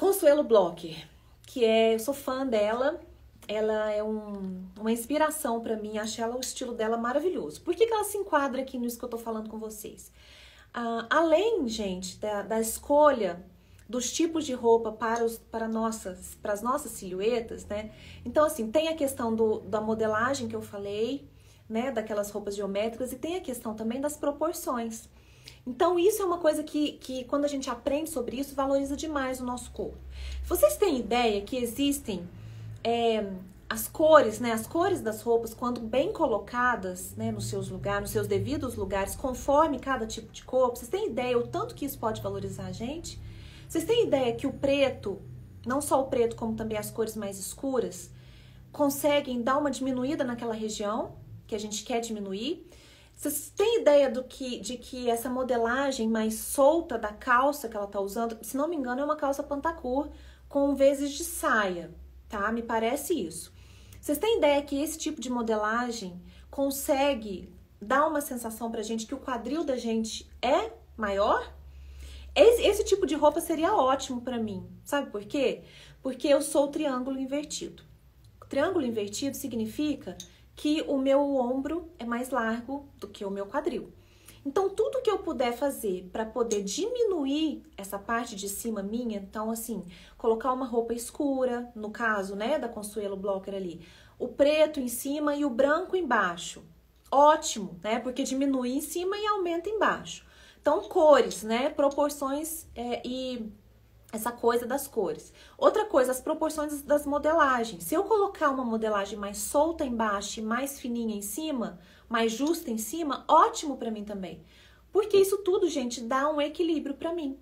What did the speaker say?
Consuelo Bloch, que eu sou fã dela, ela é uma inspiração para mim, acho ela, o estilo dela maravilhoso. Por que que ela se enquadra aqui nisso que eu tô falando com vocês? Além, gente, da escolha dos tipos de roupa para as nossas silhuetas, né? Então, assim, tem a questão da modelagem que eu falei, né? Daquelas roupas geométricas, e tem a questão também das proporções. Então, isso é uma coisa que quando a gente aprende sobre isso, valoriza demais o nosso corpo. Vocês têm ideia que existem as cores, né? As cores das roupas, quando bem colocadas, né? Nos seus devidos lugares, conforme cada tipo de corpo. Vocês têm ideia o tanto que isso pode valorizar a gente? Vocês têm ideia que o preto, não só o preto, como também as cores mais escuras, conseguem dar uma diminuída naquela região que a gente quer diminuir? Vocês têm ideia de que essa modelagem mais solta da calça que ela tá usando, se não me engano, é uma calça pantacourt com vezes de saia, tá? Me parece isso. Vocês têm ideia que esse tipo de modelagem consegue dar uma sensação pra gente que o quadril da gente é maior? Esse tipo de roupa seria ótimo pra mim. Sabe por quê? Porque eu sou triângulo invertido. Triângulo invertido significa que o meu ombro é mais largo do que o meu quadril. Então, tudo que eu puder fazer para poder diminuir essa parte de cima minha, então, assim, colocar uma roupa escura, no caso, né, da Consuelo Bloch ali, o preto em cima e o branco embaixo. Ótimo, né, porque diminui em cima e aumenta embaixo. Então, cores, né, proporções e essa coisa das cores. Outra coisa, as proporções das modelagens. Se eu colocar uma modelagem mais solta embaixo e mais fininha em cima, mais justa em cima, ótimo pra mim também. Porque isso tudo, gente, dá um equilíbrio pra mim.